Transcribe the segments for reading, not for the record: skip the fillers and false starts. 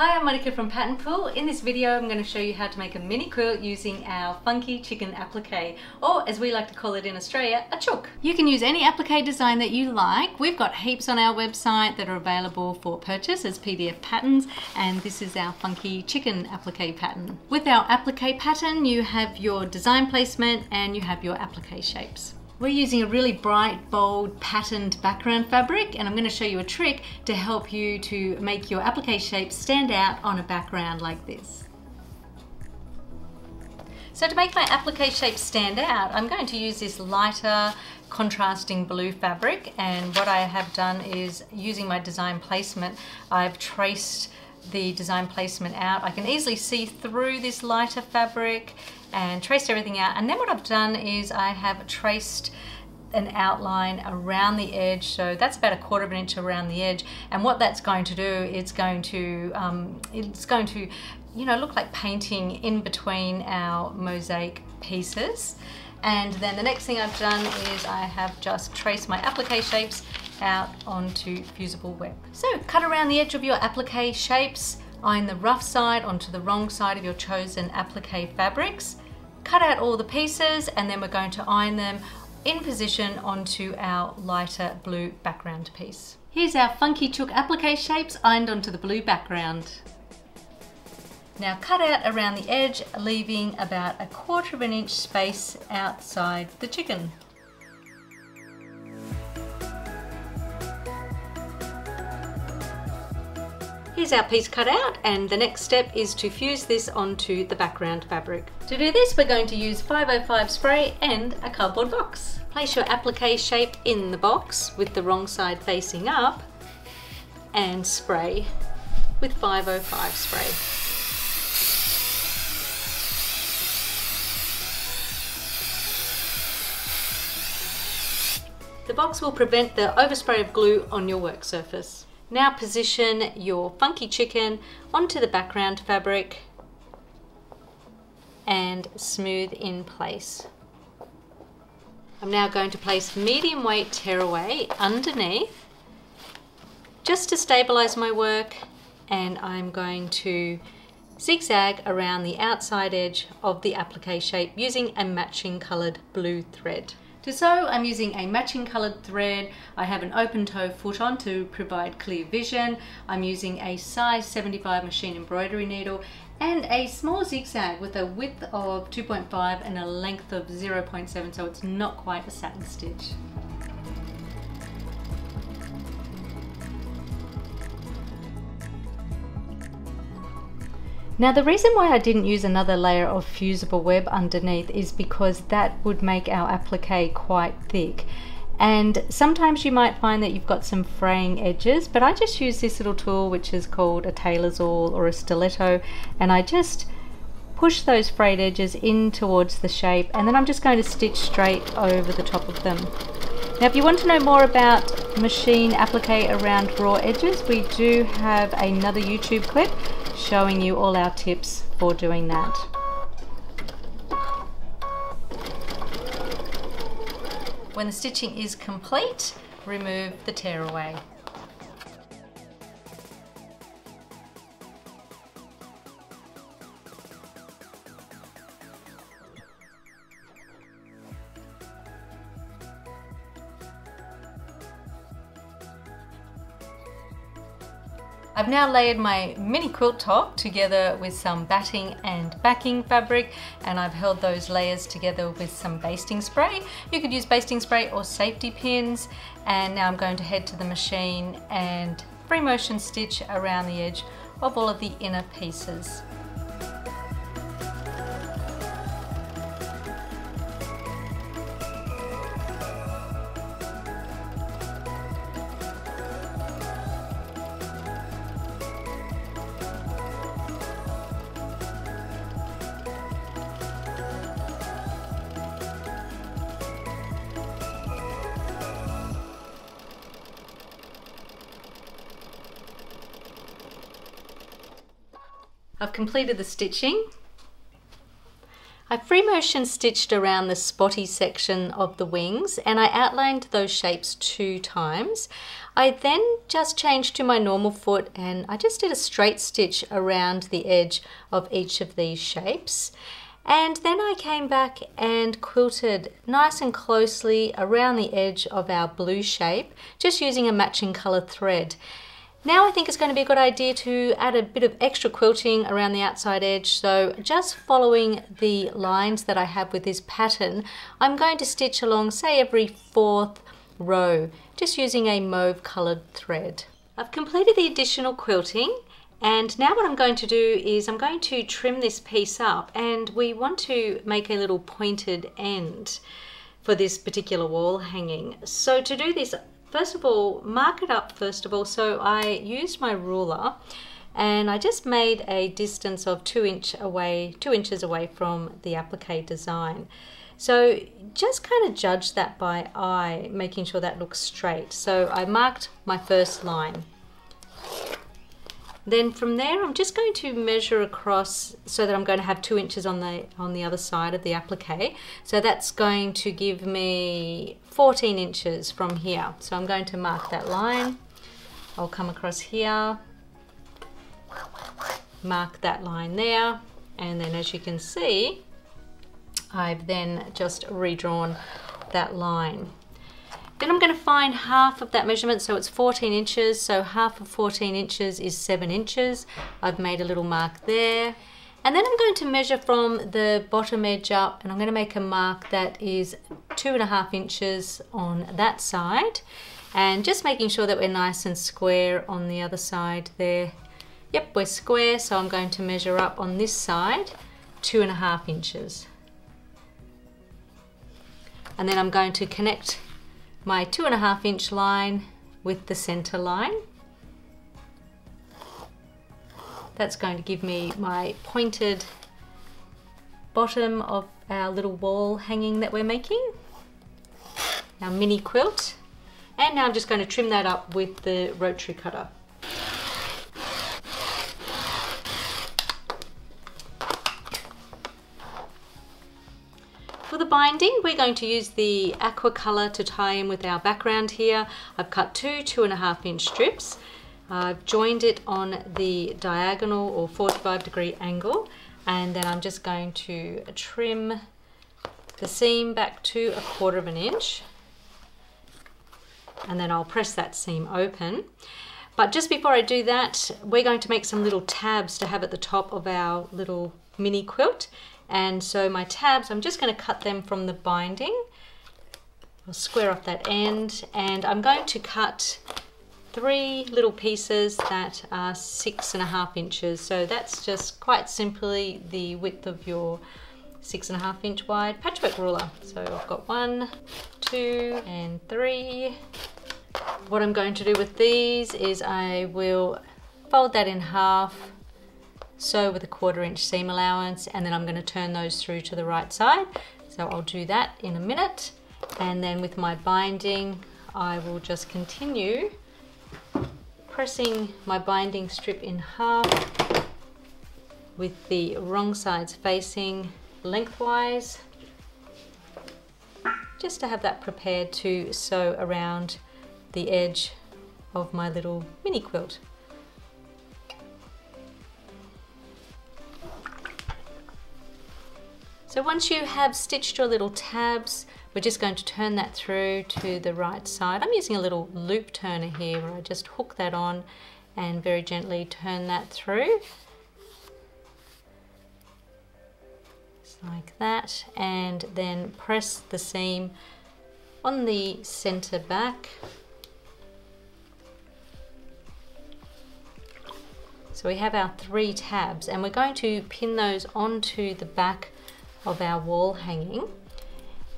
Hi, I'm Monica from Pattern Pool. In this video I'm going to show you how to make a mini quilt using our funky chicken applique, or as we like to call it in Australia, a chook. You can use any applique design that you like. We've got heaps on our website that are available for purchase as PDF patterns, and this is our funky chicken applique pattern. With our applique pattern you have your design placement and you have your applique shapes. We're using a really bright, bold, patterned background fabric, and I'm going to show you a trick to help you to make your applique shapes stand out on a background like this. So to make my applique shape stand out, I'm going to use this lighter contrasting blue fabric, and what I have done is, using my design placement, I've traced the design placement out. I can easily see through this lighter fabric and traced everything out, and then what I've done is I have traced an outline around the edge, so that's about 1/4 inch around the edge, and what that's going to do, it's going to look like painting in between our mosaic pieces. And then the next thing I've done is I have just traced my applique shapes out onto fusible web. So cut around the edge of your applique shapes on the rough side onto the wrong side of your chosen applique fabrics. Cut out all the pieces, and then we're going to iron them in position onto our lighter blue background piece. Here's our funky chook applique shapes ironed onto the blue background. Now cut out around the edge, leaving about 1/4 inch space outside the chicken. Here's our piece cut out, and the next step is to fuse this onto the background fabric. To do this, we're going to use 505 spray and a cardboard box. Place your applique shape in the box with the wrong side facing up and spray with 505 spray. The box will prevent the overspray of glue on your work surface. Now position your funky chicken onto the background fabric and smooth in place. I'm now going to place medium weight tearaway underneath just to stabilize my work, and I'm going to zigzag around the outside edge of the applique shape using a matching colored blue thread. To sew, I'm using a matching coloured thread. I have an open toe foot on to provide clear vision. I'm using a size 75 machine embroidery needle and a small zigzag with a width of 2.5 and a length of 0.7, so it's not quite a satin stitch. Now the reason why I didn't use another layer of fusible web underneath is because that would make our applique quite thick, and sometimes you might find that you've got some fraying edges, but I just use this little tool which is called a tailor's awl or a stiletto, and I just push those frayed edges in towards the shape, and then I'm just going to stitch straight over the top of them. Now if you want to know more about machine applique around raw edges, we do have another YouTube clip showing you all our tips for doing that. When the stitching is complete, remove the tearaway. I've now layered my mini quilt top together with some batting and backing fabric, and I've held those layers together with some basting spray. You could use basting spray or safety pins, and now I'm going to head to the machine and free motion stitch around the edge of all of the inner pieces. I've completed the stitching. I I free motion stitched around the spotty section of the wings and I outlined those shapes 2 times. I then just changed to my normal foot and I just did a straight stitch around the edge of each of these shapes. And then I came back and quilted nice and closely around the edge of our blue shape, just using a matching color thread. Now I think it's going to be a good idea to add a bit of extra quilting around the outside edge, so just following the lines that I have with this pattern, I'm going to stitch along, say, every 4th row, just using a mauve colored thread. I've completed the additional quilting, and now what I'm going to do is I'm going to trim this piece up, and we want to make a little pointed end for this particular wall hanging. So to do this, first of all, mark it up first of all. So I used my ruler and I just made a distance of 2 inches away from the applique design. So just kind of judge that by eye, making sure that looks straight. So I marked my first line. Then from there, I'm just going to measure across so that I'm going to have 2 inches on the other side of the applique. So that's going to give me 14 inches from here. So I'm going to mark that line. I'll come across here, mark that line there, and then as you can see, I've then just redrawn that line. Then I'm going to find half of that measurement, so it's 14 inches, so half of 14 inches is 7 inches. I've made a little mark there. And then I'm going to measure from the bottom edge up, and I'm going to make a mark that is 2.5 inches on that side. And just making sure that we're nice and square on the other side there. Yep, we're square, so I'm going to measure up on this side, 2.5 inches. And then I'm going to connect my 2.5 inch line with the center line. That's going to give me my pointed bottom of our little wall hanging that we're making, our mini quilt. And now I'm just going to trim that up with the rotary cutter. For the binding, we're going to use the aqua colour to tie in with our background here. I've cut 2 2.5 inch strips. I've joined it on the diagonal or 45 degree angle, and then I'm just going to trim the seam back to 1/4 inch, and then I'll press that seam open. But just before I do that, we're going to make some little tabs to have at the top of our little mini quilt. And so my tabs, I'm just going to cut them from the binding. I'll square off that end, and I'm going to cut 3 little pieces that are 6.5 inches. So that's just quite simply the width of your 6.5 inch wide patchwork ruler. So I've got 1, 2, and 3. What I'm going to do with these is I will fold that in half, so with a 1/4 inch seam allowance, and then I'm going to turn those through to the right side. So I'll do that in a minute. And then with my binding, I will just continue pressing my binding strip in half with the wrong sides facing lengthwise, just to have that prepared to sew around the edge of my little mini quilt. So once you have stitched your little tabs, we're just going to turn that through to the right side. I'm using a little loop turner here where I just hook that on and very gently turn that through. Just like that, and then press the seam on the center back. So we have our 3 tabs, and we're going to pin those onto the back of our wall hanging,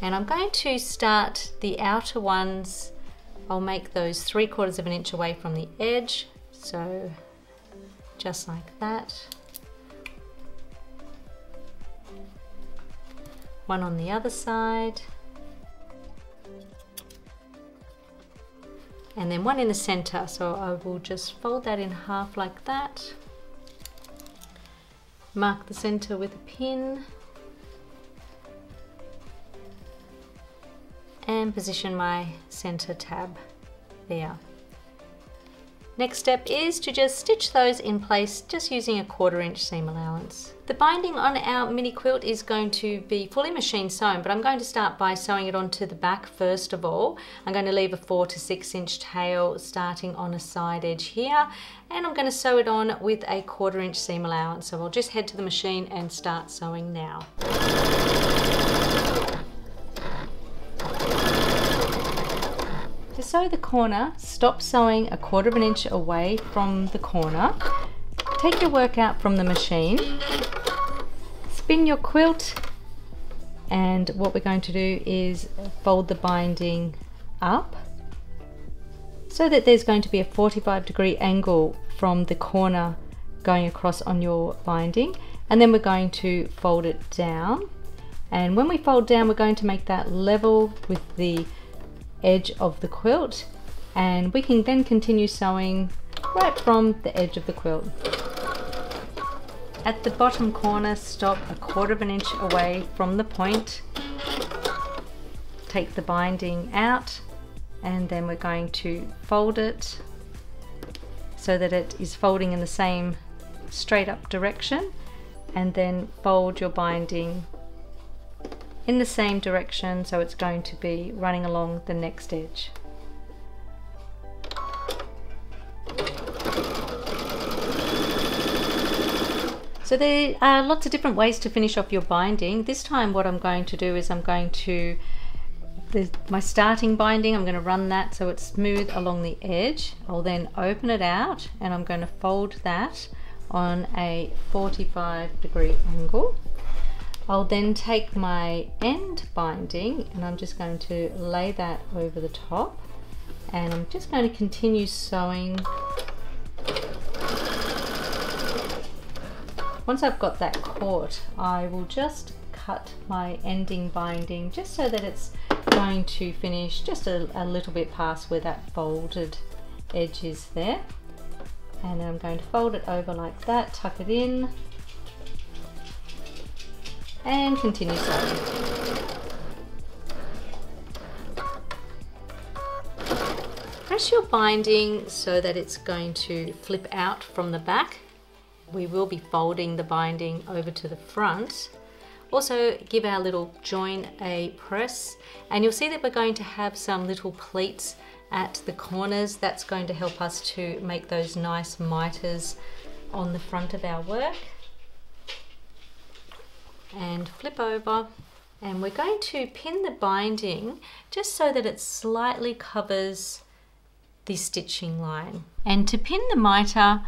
and I'm going to start the outer ones. I'll make those 3/4 inch away from the edge, so just like that. 1 on the other side, and then 1 in the center. So I will just fold that in half like that, mark the center with a pin, and position my center tab there. Next step is to just stitch those in place just using a 1/4 inch seam allowance. The binding on our mini quilt is going to be fully machine sewn, but I'm going to start by sewing it onto the back first of all. I'm going to leave a 4 to 6 inch tail starting on a side edge here, and I'm going to sew it on with a 1/4 inch seam allowance. So I'll just head to the machine and start sewing now. To sew the corner, stop sewing a 1/4 inch away from the corner. Take your work out from the machine, spin your quilt, and what we're going to do is fold the binding up so that there's going to be a 45-degree angle from the corner going across on your binding, and then we're going to fold it down. And when we fold down, we're going to make that level with the edge of the quilt, and we can then continue sewing right from the edge of the quilt. At the bottom corner, stop a 1/4 inch away from the point, take the binding out, and then we're going to fold it so that it is folding in the same straight up direction, and then fold your binding in the same direction so it's going to be running along the next edge. So there are lots of different ways to finish off your binding. This time what I'm going to do is I'm going to, my starting binding, I'm going to run that so it's smooth along the edge. I'll then open it out and I'm going to fold that on a 45-degree angle. I'll then take my end binding and I'm just going to lay that over the top, and I'm just going to continue sewing. Once I've got that caught, I will just cut my ending binding just so that it's going to finish just a little bit past where that folded edge is there. And then I'm going to fold it over like that, tuck it in, and continue sewing. Press your binding so that it's going to flip out from the back. We will be folding the binding over to the front. Also give our little join a press, and you'll see that we're going to have some little pleats at the corners. That's going to help us to make those nice miters on the front of our work. And flip over, and we're going to pin the binding just so that it slightly covers the stitching line. And to pin the miter,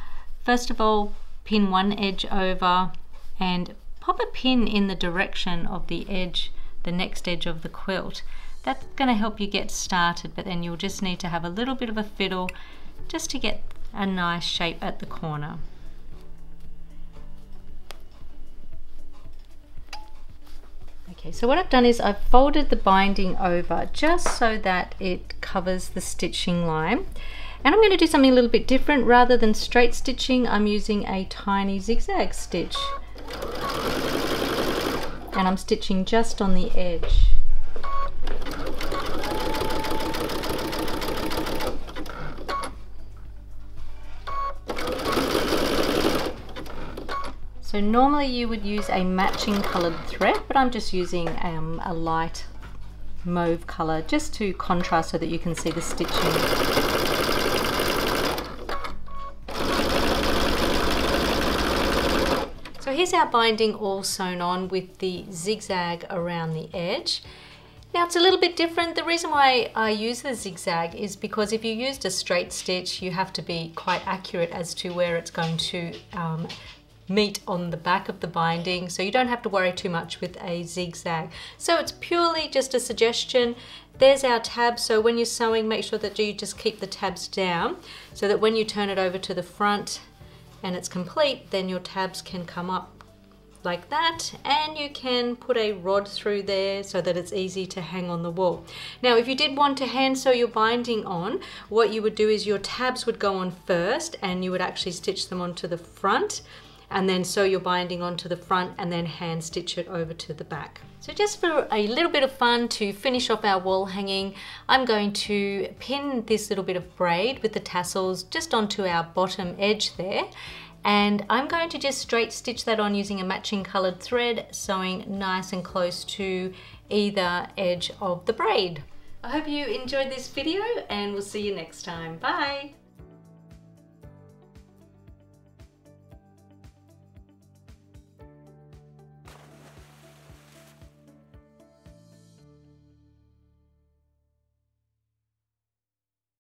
first of all pin one edge over and pop a pin in the direction of the edge, the next edge of the quilt. That's going to help you get started, but then you'll just need to have a little bit of a fiddle just to get a nice shape at the corner. Okay, so what I've done is I've folded the binding over just so that it covers the stitching line, and I'm going to do something a little bit different. Rather than straight stitching, I'm using a tiny zigzag stitch, and I'm stitching just on the edge. So normally you would use a matching coloured thread, but I'm just using a light mauve colour just to contrast so that you can see the stitching. So here's our binding all sewn on with the zigzag around the edge. Now it's a little bit different. The reason why I use the zigzag is because if you used a straight stitch, you have to be quite accurate as to where it's going to meet on the back of the binding, so you don't have to worry too much with a zigzag. So it's purely just a suggestion. There's our tab, so when you're sewing, make sure that you just keep the tabs down so that when you turn it over to the front and it's complete, then your tabs can come up like that, and you can put a rod through there so that it's easy to hang on the wall. Now if you did want to hand sew your binding on, what you would do is your tabs would go on first and you would actually stitch them onto the front. and then sew your binding onto the front and then hand stitch it over to the back. So just for a little bit of fun to finish off our wall hanging, I'm going to pin this little bit of braid with the tassels just onto our bottom edge there, and I'm going to just straight stitch that on using a matching colored thread, sewing nice and close to either edge of the braid. I hope you enjoyed this video, and we'll see you next time. Bye!